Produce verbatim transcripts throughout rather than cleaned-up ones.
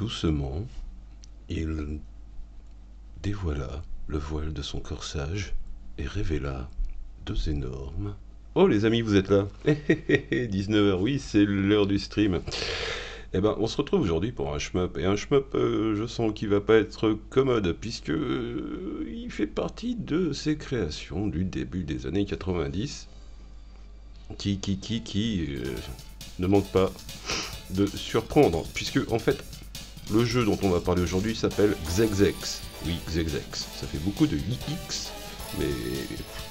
Doucement, il dévoila le voile de son corsage et révéla deux énormes... Oh les amis, vous êtes là, dix-neuf heures, oui, c'est l'heure du stream. Eh ben, on se retrouve aujourd'hui pour un shmup, et un shmup, euh, je sens qu'il va pas être commode, puisque euh, il fait partie de ces créations du début des années quatre-vingt-dix, qui, qui, qui, qui euh, ne manque pas de surprendre, puisque, en fait, le jeu dont on va parler aujourd'hui s'appelle Xexex. Oui, Xexex, ça fait beaucoup de huit X, mais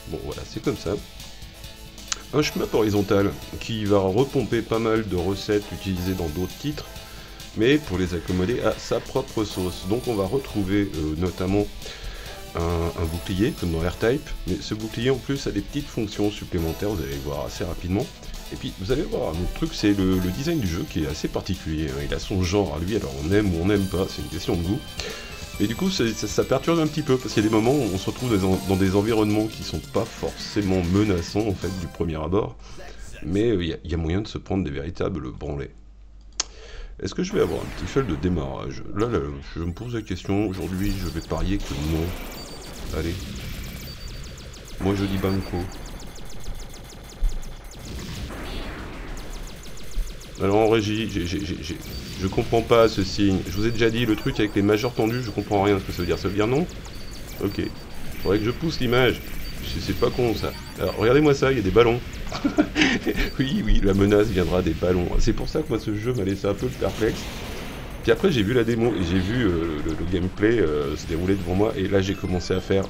bon, voilà, c'est comme ça. Un shmup horizontal qui va repomper pas mal de recettes utilisées dans d'autres titres, mais pour les accommoder à sa propre sauce. Donc on va retrouver euh, notamment un, un bouclier comme dans R-Type, mais ce bouclier en plus a des petites fonctions supplémentaires, vous allez le voir assez rapidement. Et puis vous allez voir, un autre truc, c'est le, le design du jeu qui est assez particulier, hein. Il a son genre à lui, alors on aime ou on n'aime pas, c'est une question de goût. Et du coup, ça, ça, ça perturbe un petit peu, parce qu'il y a des moments où on se retrouve dans, dans des environnements qui sont pas forcément menaçants, en fait, du premier abord, mais il euh, y, y a moyen de se prendre des véritables branlées. Est-ce que je vais avoir un petit fail de démarrage? Là, là, je me pose la question, aujourd'hui, je vais parier que non. Allez. Moi, je dis banco. Alors en régie, j'ai, j'ai, j'ai, je comprends pas ce signe. Je vous ai déjà dit, le truc avec les majeurs tendus, je comprends rien ce que ça veut dire. Ça veut dire non? Ok. Faudrait que je pousse l'image. C'est pas con ça. Alors regardez-moi ça, il y a des ballons. Oui, oui, la menace viendra des ballons. C'est pour ça que moi ce jeu m'a laissé un peu perplexe. Puis après j'ai vu la démo et j'ai vu euh, le, le gameplay euh, se dérouler devant moi. Et là j'ai commencé à faire...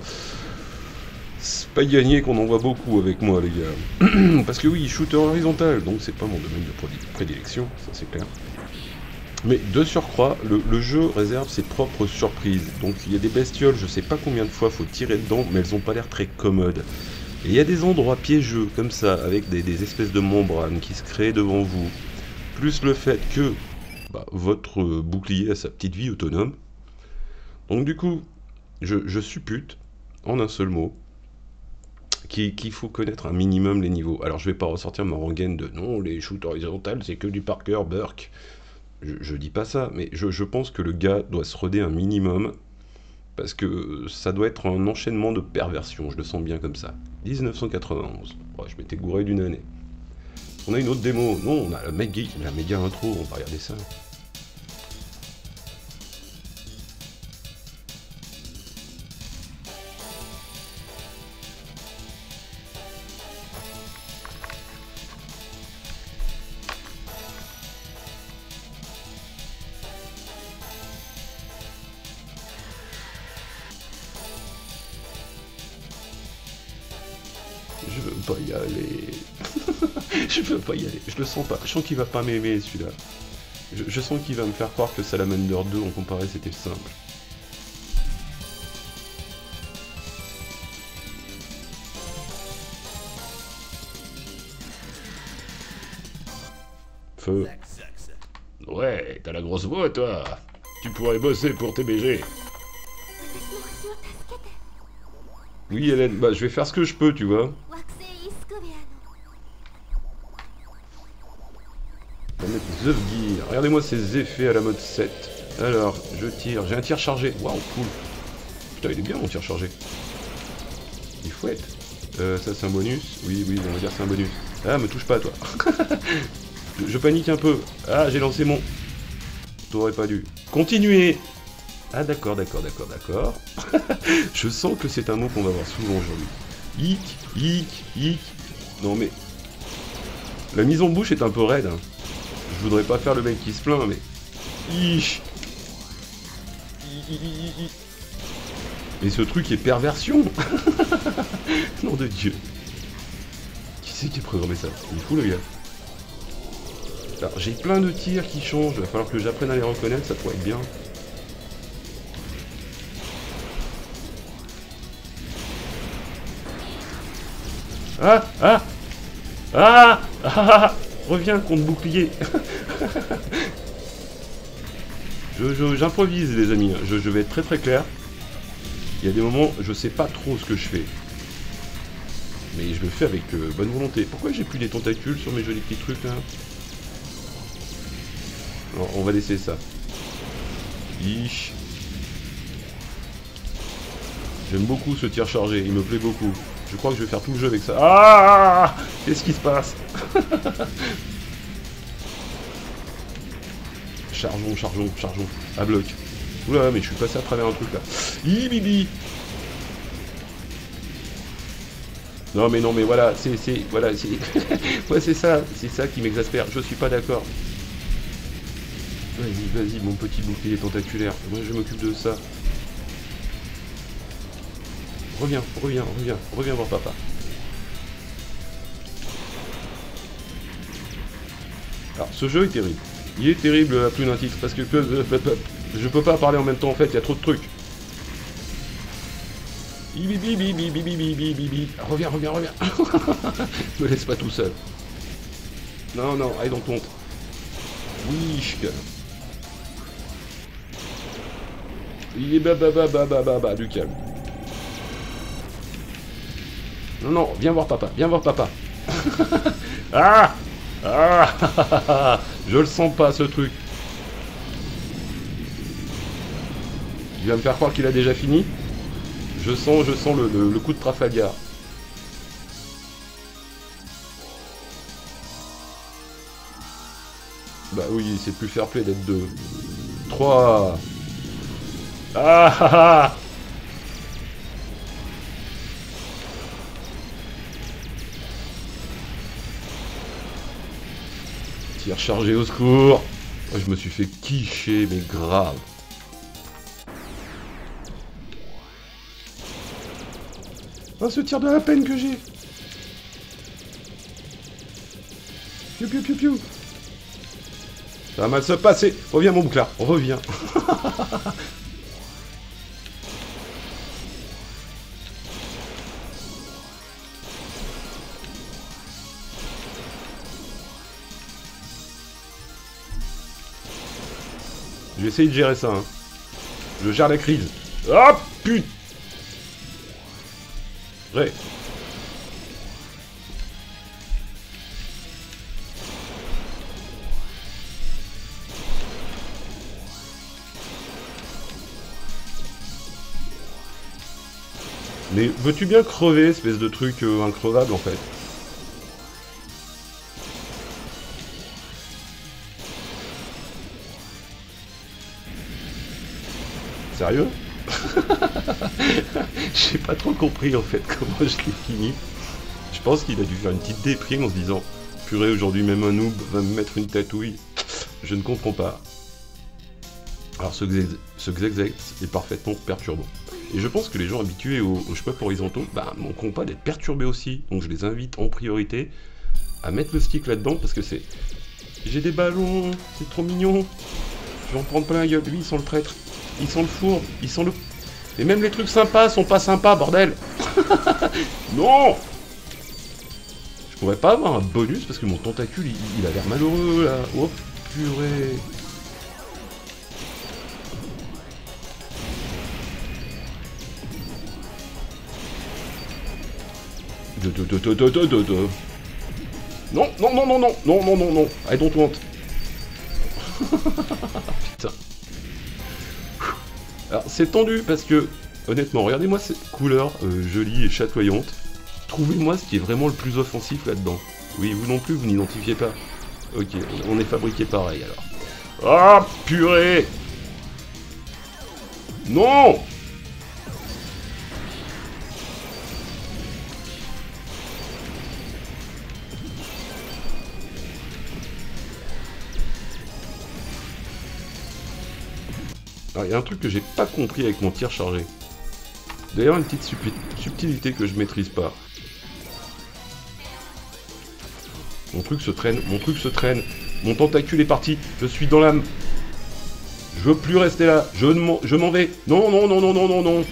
C'est pas gagné qu'on en voit beaucoup avec moi, les gars. Parce que oui, shooter horizontal, donc c'est pas mon domaine de prédilection, ça c'est clair. Mais de surcroît, le, le jeu réserve ses propres surprises. Donc il y a des bestioles, je sais pas combien de fois faut tirer dedans, mais elles ont pas l'air très commodes. Et il y a des endroits piégeux, comme ça, avec des, des espèces de membranes qui se créent devant vous. Plus le fait que bah, votre bouclier a sa petite vie autonome. Donc du coup, je, je suppute, en un seul mot, qu'il faut connaître un minimum les niveaux. Alors je vais pas ressortir ma rengaine de non, les shoots horizontales c'est que du par cœur, Burke. Je, je dis pas ça, mais je, je pense que le gars doit se roder un minimum parce que ça doit être un enchaînement de perversions, je le sens bien comme ça. mille neuf cent quatre-vingt-onze, ouais, je m'étais gouré d'une année. On a une autre démo, non, on a la méga, la méga intro, on va regarder ça. Je sens pas, je sens qu'il va pas m'aimer celui-là. Je, je sens qu'il va me faire croire que Salamander deux en comparé c'était simple. Feu. Ouais, t'as la grosse voix toi. Tu pourrais bosser pour T B G. Oui Hélène, bah je vais faire ce que je peux tu vois. The Gear. Regardez-moi ces effets à la mode sept. Alors, je tire. J'ai un tir chargé. Waouh, cool. Putain, il est bien mon tir chargé. Il fouette. Euh, ça, c'est un bonus. Oui, oui, on va dire c'est un bonus. Ah, me touche pas, toi. je, je panique un peu. Ah, j'ai lancé mon... T'aurais pas dû. Continuez. Ah, d'accord, d'accord, d'accord, d'accord. Je sens que c'est un mot qu'on va voir souvent aujourd'hui. Hic, hic, hic. Non, mais... La mise en bouche est un peu raide, hein. Je voudrais pas faire le mec qui se plaint, mais... Mais ce truc est perversion. Nom de Dieu. Qui c'est qui a programmé ça? Il est fou, le gars. Alors, j'ai plein de tirs qui changent. Il va falloir que j'apprenne à les reconnaître, ça pourrait être bien. Ah ah ah ah. Reviens contre bouclier. J'improvise les amis, je, je vais être très très clair. Il y a des moments, je sais pas trop ce que je fais. Mais je le fais avec euh, bonne volonté. Pourquoi j'ai plus des tentacules sur mes jolis petits trucs là? Alors, on va laisser ça. Tipeee. J'aime beaucoup ce tir chargé, il me plaît beaucoup. Je crois que je vais faire tout le jeu avec ça. Ah, qu'est-ce qui se passe? Chargeons, chargeons, chargeons. À bloc. Oula, mais je suis passé à travers un truc là. Ibibi. Non mais non mais voilà, c'est c'est voilà, c'est ouais, c'est ça, c'est ça qui m'exaspère. Je suis pas d'accord. Vas-y, vas-y, mon petit bouclier tentaculaire. Moi, je m'occupe de ça. Reviens, reviens, reviens, reviens voir papa. Alors, ce jeu est terrible. Il est terrible à plus d'un titre, parce que je peux pas parler en même temps, en fait, il y a trop de trucs. Reviens, reviens, reviens. Me laisse pas tout seul. Non, non, allez dans ton... Wish. Il est bababababababa, du calme. Non, non, viens voir papa, viens voir papa. Ah, ah, je le sens pas ce truc. Il va me faire croire qu'il a déjà fini. Je sens, je sens le, le, le coup de Trafalgar. Bah oui, c'est plus fair play d'être deux. Trois. Ah ah ah. Tir chargé au secours. Oh, je me suis fait quicher, mais grave. Oh, ce tir de la peine que j'ai. Piu piu piu piu. Ça va mal se passer. Reviens mon bouclard, reviens. Je vais essayer de gérer ça. Hein. Je gère la crise. Ah oh, putain. Ouais. Mais veux-tu bien crever, espèce de truc euh, increvable en fait? Sérieux? J'ai pas trop compris en fait comment je l'ai fini. Je pense qu'il a dû faire une petite déprime en se disant purée, aujourd'hui même un noob va me mettre une tatouille. Je ne comprends pas. Alors ce Xexex est parfaitement perturbant. Et je pense que les gens habitués aux, aux shmups horizontaux, bah, manqueront pas d'être perturbés aussi. Donc je les invite en priorité à mettre le stick là-dedans parce que c'est... J'ai des ballons, c'est trop mignon. Je vais en prendre plein la gueule. Lui, il sent le traître. Il sent le four. Il sent le... Et même les trucs sympas sont pas sympas, bordel. Non. Je pourrais pas avoir un bonus parce que mon tentacule, il, il a l'air malheureux, là. Oh, purée. De, de, de, de, de, de, de. Non, non, non, non, non, non, non, non, non. I don't want. Putain. Alors c'est tendu parce que, honnêtement, regardez-moi cette couleur euh, jolie et chatoyante. Trouvez-moi ce qui est vraiment le plus offensif là-dedans. Oui, vous non plus, vous n'identifiez pas. Ok, on est fabriqué pareil alors. Ah, purée. Non. Il y a un truc que j'ai pas compris avec mon tir chargé. D'ailleurs, une petite subtilité que je maîtrise pas. Mon truc se traîne, mon truc se traîne. Mon tentacule est parti. Je suis dans l'âme. Je veux plus rester là. Je m'en vais. Non, non, non, non, non, non, non.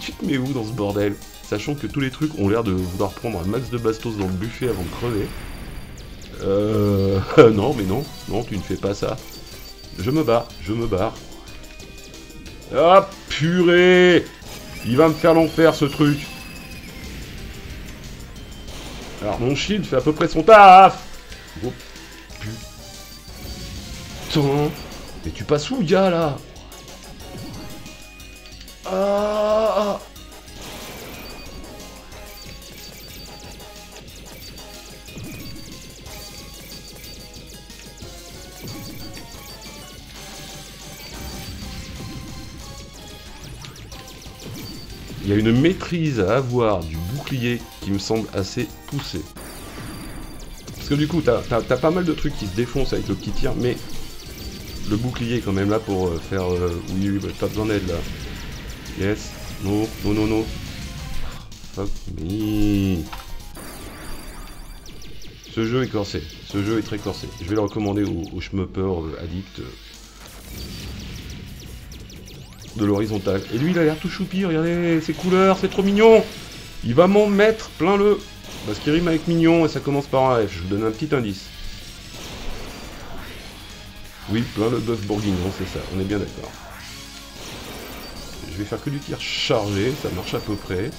Tu te mets où dans ce bordel? Sachant que tous les trucs ont l'air de vouloir prendre un max de bastos dans le buffet avant de crever. Euh... Non, mais non. Non, tu ne fais pas ça. Je me barre, je me barre. Ah purée! Il va me faire l'enfer ce truc. Alors mon shield fait à peu près son taf. Oh putain. Mais tu passes où, gars, là? Ah! Il y a une maîtrise à avoir du bouclier qui me semble assez poussée. Parce que du coup, t'as t'as, t'as pas mal de trucs qui se défoncent avec le petit tir, mais le bouclier est quand même là pour euh, faire... Euh, oui, oui, bah, t'as besoin d'aide, là. Yes. No, no, no, no. Fuck me. Ce jeu est corsé. Ce jeu est très corsé. Je vais le recommander aux, aux schmuppers euh, addicts. Euh, de l'horizontal. Et lui, il a l'air tout choupi, regardez ses couleurs, c'est trop mignon. Il va m'en mettre plein le... Parce qu'il rime avec mignon et ça commence par un F. Je vous donne un petit indice. Oui, plein le bœuf bourguignon, c'est ça, on est bien d'accord. Je vais faire que du tir chargé, ça marche à peu près.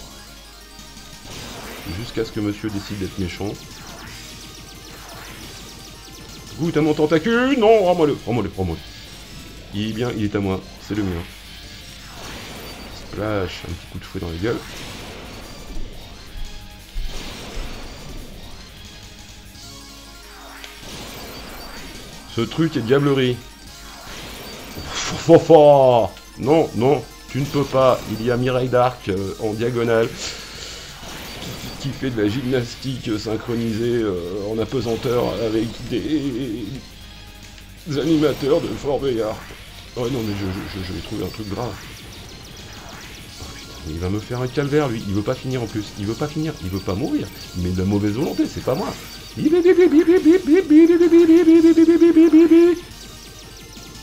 Jusqu'à ce que monsieur décide d'être méchant. Goûte à mon tentacule. Non, rends-moi-le, rends-moi-le, rends-moi-le. Il est bien, il est à moi, c'est le mien. Lâche un petit coup de fouet dans la gueule. Ce truc est diablerie. Non, non, tu ne peux pas. Il y a Mireille d'Arc euh, en diagonale qui, qui fait de la gymnastique synchronisée euh, en apesanteur avec des, des animateurs de Fort Boyard. Oh non, mais je, je, je vais trouver un truc grave. Il va me faire un calvaire, lui. Il veut pas finir en plus. Il veut pas finir. Il veut pas mourir. Mais de mauvaise volonté, c'est pas moi.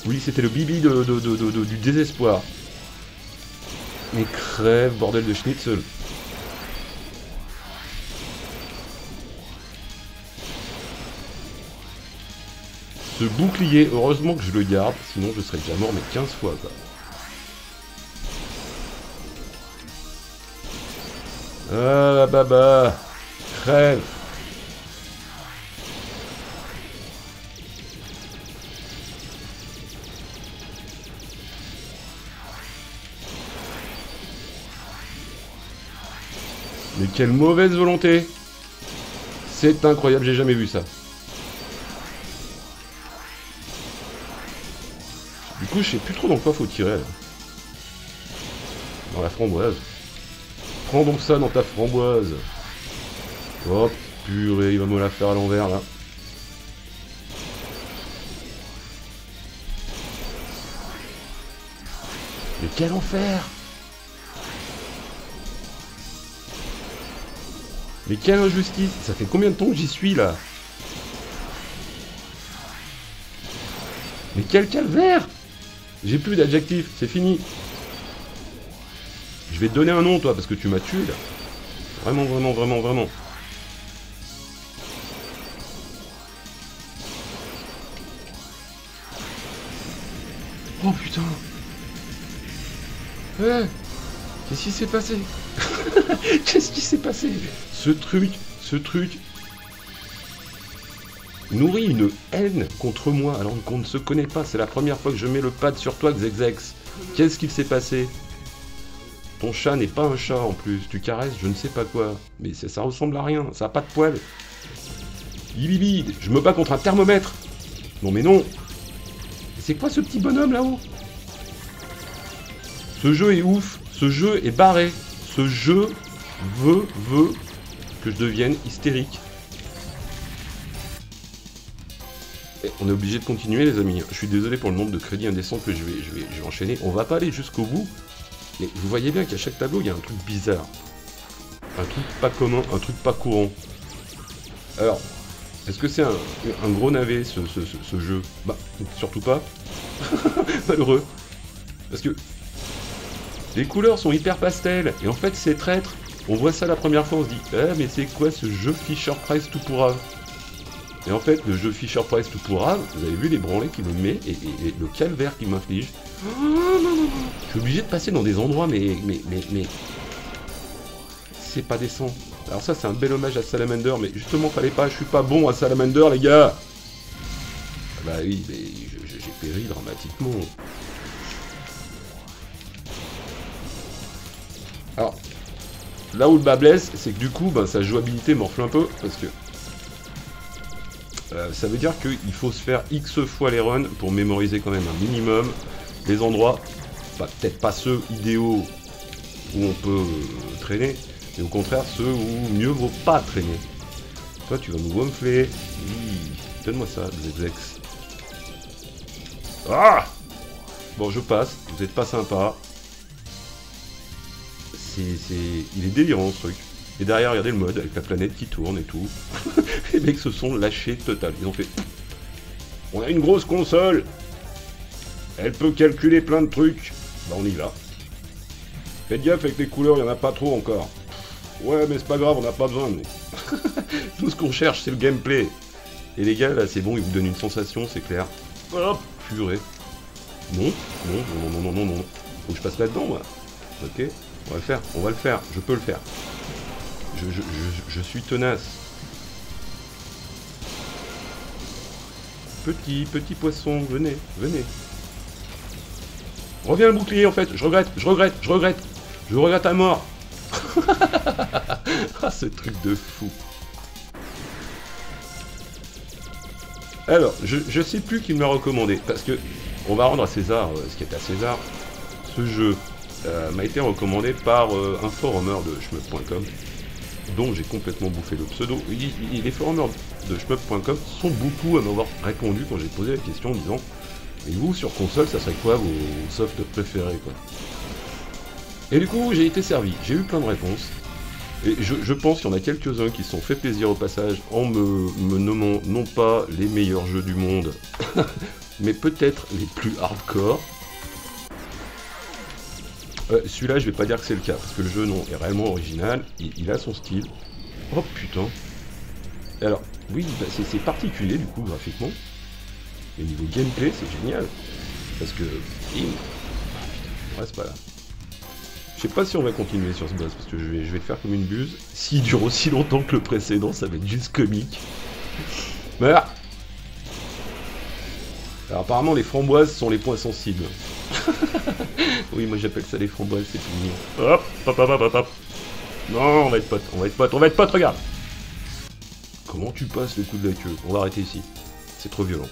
Oui, c'était le bibi de, de, de, de, de, du désespoir. Mais crève, bordel de schnitzel. Ce bouclier, heureusement que je le garde. Sinon, je serais déjà mort, mais quinze fois, quoi. Ah la baba, crève. Mais quelle mauvaise volonté. C'est incroyable, j'ai jamais vu ça. Du coup, je sais plus trop dans quoi faut tirer. Là. Dans la framboise. Prends donc ça dans ta framboise. Oh purée, il va me la faire à l'envers là. Mais quel enfer! Mais quelle injustice! Ça fait combien de temps que j'y suis là? Mais quel calvaire! J'ai plus d'adjectifs, c'est fini. Je vais te donner un nom, toi, parce que tu m'as tué, là. Vraiment, vraiment, vraiment, vraiment. Oh, putain. Ouais. Qu'est-ce qui s'est passé? Qu'est-ce qui s'est passé? Ce truc, ce truc... nourrit une haine contre moi, alors qu'on ne se connaît pas. C'est la première fois que je mets le pad sur toi, Xexex. Qu'est-ce qui s'est passé? Ton chat n'est pas un chat en plus, tu caresses je ne sais pas quoi, mais ça, ça ressemble à rien, ça n'a pas de poils. Ibibi, je me bats contre un thermomètre. Non mais non. C'est quoi ce petit bonhomme là-haut? Ce jeu est ouf, ce jeu est barré. Ce jeu veut, veut que je devienne hystérique. Et on est obligé de continuer les amis, je suis désolé pour le nombre de crédits indécents que je vais, je vais, je vais enchaîner. On va pas aller jusqu'au bout. Mais vous voyez bien qu'à chaque tableau, il y a un truc bizarre. Un truc pas commun, un truc pas courant. Alors, est-ce que c'est un, un gros navet, ce, ce, ce, ce jeu? Bah, surtout pas. Malheureux. Parce que les couleurs sont hyper pastel. Et en fait, c'est traître. On voit ça la première fois, on se dit, eh, mais c'est quoi ce jeu Fisher-Price tout pourrave? Et en fait, le jeu Fisher-Price tout pourrave, vous avez vu les branlés qui me met et, et, et le calvaire qui m'inflige. Je suis obligé de passer dans des endroits, mais... mais, mais, mais... c'est pas décent. Alors ça, c'est un bel hommage à Salamander, mais justement, fallait pas, je suis pas bon à Salamander, les gars. Bah oui, mais je, je, j'ai péri dramatiquement. Alors, là où le bas blesse, c'est que du coup, ben, sa jouabilité morfle un peu, parce que euh, ça veut dire qu'il faut se faire X fois les runs pour mémoriser quand même un minimum les endroits, bah, peut-être pas ceux idéaux où on peut euh, traîner, mais au contraire ceux où mieux vaut pas traîner. Toi, tu vas nous gonfler. Mmh, donne-moi ça, Xexex. Ah! Bon, je passe, vous êtes pas sympa. C'est... Il est délirant ce truc. Et derrière, regardez le mode avec la planète qui tourne et tout. Les mecs se sont lâchés total. Ils ont fait... On a une grosse console. Elle peut calculer plein de trucs. Bah on y va. Faites gaffe avec les couleurs, il n'y en a pas trop encore. Ouais mais c'est pas grave, on n'a pas besoin de nous. Tout ce qu'on cherche c'est le gameplay. Et les gars là c'est bon, ils vous donnent une sensation, c'est clair. Hop, oh, purée. Non, non, non, non, non, non, non. Faut que je passe là-dedans moi. Ok. On va le faire, on va le faire, je peux le faire. Je, je, je, je suis tenace. Petit, petit poisson, venez, venez. Reviens le bouclier en fait, je regrette, je regrette, je regrette. Je regrette à mort. Ah ce truc de fou. Alors, je, je sais plus qui me l'a recommandé, parce que on va rendre à César euh, ce qui est à César. Ce jeu Euh, m'a été recommandé par euh, un forumer de schmup point com dont j'ai complètement bouffé le pseudo. Il, il, les forumers de schmup point com sont beaucoup à m'avoir répondu quand j'ai posé la question en disant et vous sur console ça serait quoi vos softs préférés quoi. Et du coup j'ai été servi, j'ai eu plein de réponses et je, je pense qu'il y en a quelques-uns qui se sont fait plaisir au passage en me, me nommant non pas les meilleurs jeux du monde mais peut-être les plus hardcore. Euh, Celui-là, je vais pas dire que c'est le cas, parce que le jeu, non, est réellement original, il, il a son style. Oh putain. Alors, oui, bah, c'est particulier, du coup, graphiquement. Mais niveau gameplay, c'est génial. Parce que... Il... Je reste pas là. Je sais pas si on va continuer sur ce boss, parce que je vais, je vais le faire comme une buse. S'il dure aussi longtemps que le précédent, ça va être juste comique. Voilà. Alors, apparemment, les framboises sont les points sensibles. Oui, moi j'appelle ça les framboises, c'est tout mignon. Hop, hop, hop, hop, hop, hop. Non, on va être potes, on va être potes, on va être potes, regarde. Comment tu passes le coup de la queue? On va arrêter ici. C'est trop violent.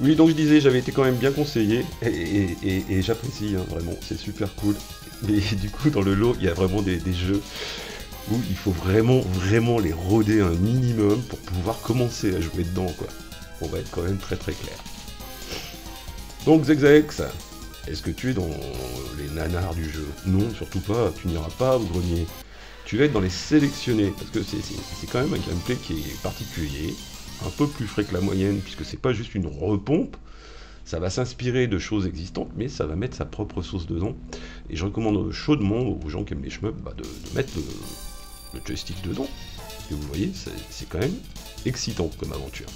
Oui, donc je disais, j'avais été quand même bien conseillé. Et, et, et, et j'apprécie, hein, vraiment, c'est super cool. Mais du coup, dans le lot, il y a vraiment des, des jeux où il faut vraiment, vraiment les roder un minimum pour pouvoir commencer à jouer dedans, quoi. On va être quand même très très clair. Donc Xexex, est-ce que tu es dans les nanars du jeu? Non, surtout pas, tu n'iras pas au grenier. Tu vas être dans les sélectionnés, parce que c'est quand même un gameplay qui est particulier, un peu plus frais que la moyenne, puisque c'est pas juste une repompe, ça va s'inspirer de choses existantes, mais ça va mettre sa propre sauce dedans. Et je recommande chaudement aux gens qui aiment les shmups bah, de, de mettre le, le joystick dedans. Et vous voyez, c'est quand même excitant comme aventure.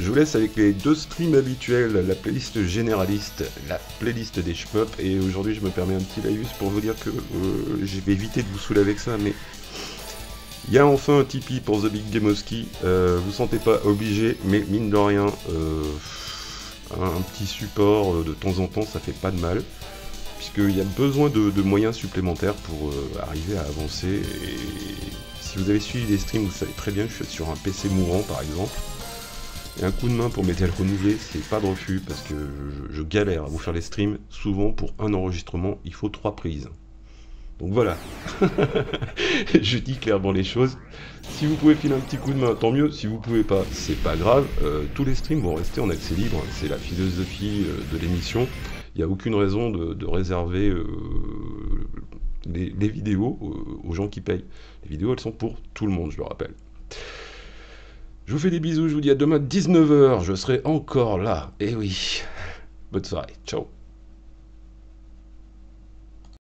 Je vous laisse avec les deux streams habituels, la playlist généraliste, la playlist des shmups, et aujourd'hui je me permets un petit laïus pour vous dire que euh, je vais éviter de vous saouler avec ça, mais il y a enfin un Tipeee pour TheBigGameovski, euh, vous ne sentez pas obligé, mais mine de rien, euh, un, un petit support de temps en temps, ça fait pas de mal, puisqu'il y a besoin de, de moyens supplémentaires pour euh, arriver à avancer, et si vous avez suivi des streams, vous savez très bien que je suis sur un P C mourant par exemple. Et un coup de main pour m'aider à le renouveler, c'est pas de refus, parce que je, je galère à vous faire les streams. Souvent, pour un enregistrement, il faut trois prises. Donc voilà. Je dis clairement les choses. Si vous pouvez filer un petit coup de main, tant mieux. Si vous pouvez pas, c'est pas grave. Euh, tous les streams vont rester en accès libre. C'est la philosophie euh, de l'émission. Il n'y a aucune raison de, de réserver euh, les, les vidéos euh, aux gens qui payent. Les vidéos, elles sont pour tout le monde, je le rappelle. Je vous fais des bisous, je vous dis à demain dix-neuf heures, je serai encore là. Eh oui, bonne soirée, ciao.